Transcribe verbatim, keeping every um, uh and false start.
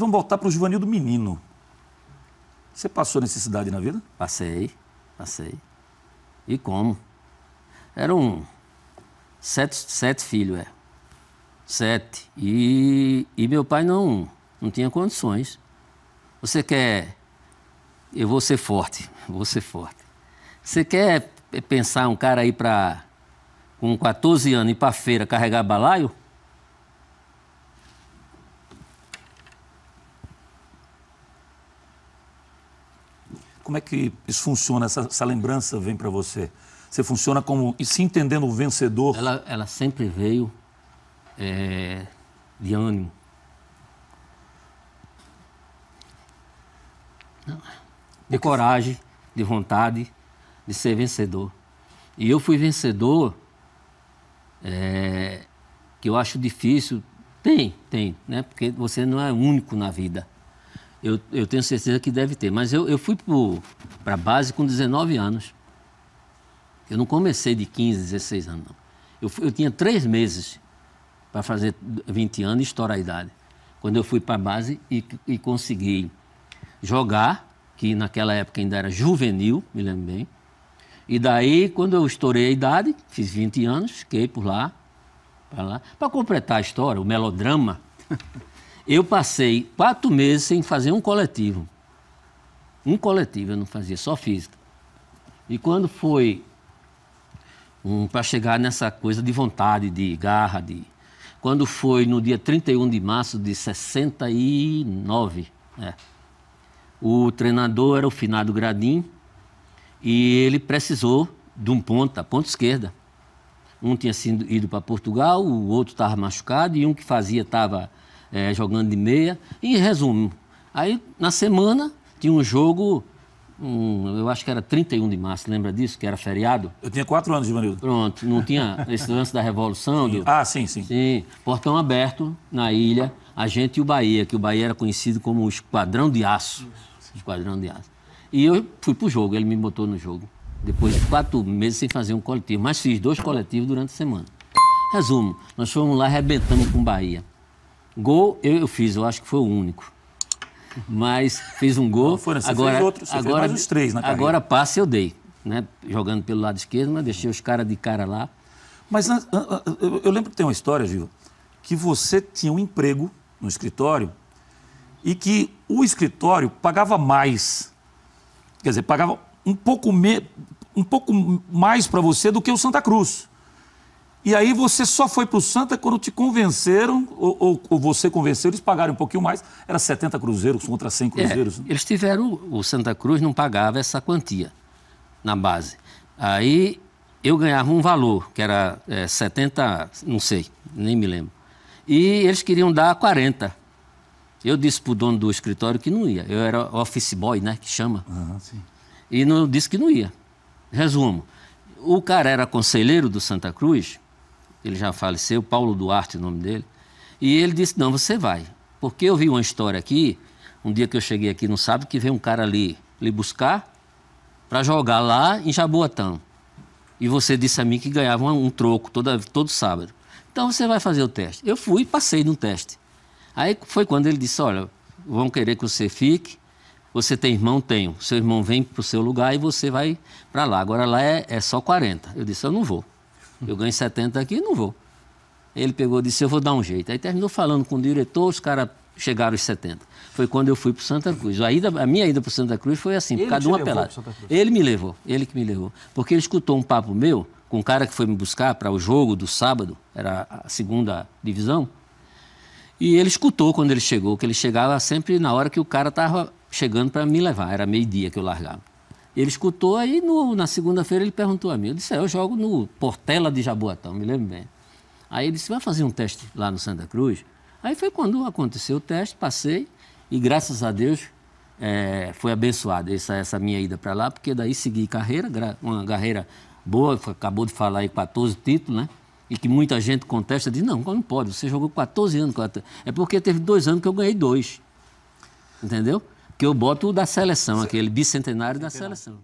Vamos voltar para o Juvanildo menino. Você passou necessidade na vida? Passei, passei. E como? Eram sete, sete filhos, é. Sete. E, e meu pai não, não tinha condições. Você quer... Eu vou ser forte, vou ser forte. Você quer pensar um cara aí para... com quatorze anos, ir para feira carregar balaio? Como é que isso funciona, essa, essa lembrança vem para você? Você funciona como, e se entendendo o vencedor... Ela, ela sempre veio é, de ânimo. De coragem, de vontade de ser vencedor. E eu fui vencedor, é, que eu acho difícil. Tem, tem, né? Porque você não é único na vida. Eu, eu tenho certeza que deve ter. Mas eu, eu fui para a base com dezenove anos. Eu não comecei de quinze, dezesseis anos, não. Eu, fui, eu tinha três meses para fazer vinte anos e estourar a idade. Quando eu fui para a base e, e consegui jogar, que naquela época ainda era juvenil, me lembro bem. E daí, quando eu estourei a idade, fiz vinte anos, fiquei por lá, para lá. Para completar a história, o melodrama... Eu passei quatro meses sem fazer um coletivo. Um coletivo eu não fazia, só física. E quando foi um, para chegar nessa coisa de vontade, de garra, de... Quando foi no dia trinta e um de março de sessenta e nove, é, o treinador era o finado Gradim e ele precisou de um ponta, ponta esquerda. Um tinha sido, ido para Portugal, o outro estava machucado e um que fazia estava... É, jogando de meia, e resumo. Aí, na semana, tinha um jogo, um, eu acho que era trinta e um de março, lembra disso? Que era feriado? Eu tinha quatro anos, Ivanildo. Pronto, não tinha esse lance da Revolução? Sim. Do... Ah, sim, sim. Sim, portão aberto na ilha, a gente e o Bahia, que o Bahia era conhecido como o Esquadrão de Aço. Sim. Esquadrão de Aço. E eu fui pro jogo, ele me botou no jogo. Depois de quatro meses sem fazer um coletivo, mas fiz dois coletivos durante a semana. Resumo, nós fomos lá e arrebentamos com o Bahia. Gol eu fiz, eu acho que foi o único. Mas fiz um gol. Não, foi, né? Você agora, fez outro, você agora, fez mais os três na carreira. Agora passe eu dei, né? Jogando pelo lado esquerdo, mas deixei os caras de cara lá. Mas eu lembro que tem uma história, Gil, que você tinha um emprego no escritório e que o escritório pagava mais. Quer dizer, pagava um pouco, me... um pouco mais para você do que o Santa Cruz. E aí você só foi para o Santa quando te convenceram, ou, ou, ou você convenceu, eles pagaram um pouquinho mais. Era setenta cruzeiros contra cem cruzeiros. É, eles tiveram, o Santa Cruz não pagava essa quantia na base. Aí eu ganhava um valor, que era é, setenta, não sei, nem me lembro. E eles queriam dar quarenta. Eu disse para o dono do escritório que não ia. Eu era office boy, né, que chama. Uhum, sim. E não, disse que não ia. Resumo, o cara era conselheiro do Santa Cruz... Ele já faleceu, Paulo Duarte, o nome dele. E ele disse, não, você vai. Porque eu vi uma história aqui, um dia que eu cheguei aqui no sábado, que veio um cara ali lhe buscar para jogar lá em Jaboatão. E você disse a mim que ganhava um troco toda, todo sábado. Então você vai fazer o teste. Eu fui e passei no teste. Aí foi quando ele disse, olha, vão querer que você fique. Você tem irmão? Tenho. Seu irmão vem para o seu lugar e você vai para lá. Agora lá é, é só quarenta. Eu disse, eu não vou. Eu ganho setenta aqui e não vou. Ele pegou e disse, eu vou dar um jeito. Aí terminou falando com o diretor, os caras chegaram aos setenta. Foi quando eu fui para o Santa Cruz. A, ida, a minha ida para o Santa Cruz foi assim, por causa de uma pelada. Ele me levou, ele que me levou. Porque ele escutou um papo meu, com um cara que foi me buscar para o jogo do sábado, era a segunda divisão, e ele escutou quando ele chegou, que ele chegava sempre na hora que o cara estava chegando para me levar, era meio-dia que eu largava. Ele escutou, aí no, na segunda-feira ele perguntou a mim. Eu disse, é, eu jogo no Portela de Jaboatão, me lembro bem. Aí ele disse, vai fazer um teste lá no Santa Cruz? Aí foi quando aconteceu o teste, passei e graças a Deus é, foi abençoado essa, essa minha ida para lá, porque daí segui carreira, uma carreira boa, acabou de falar aí quatorze títulos, né? E que muita gente contesta, diz, não, não pode, você jogou quatorze anos. quatorze. É porque teve dois anos que eu ganhei dois, entendeu? Que eu boto o da seleção, aquele bicentenário da seleção.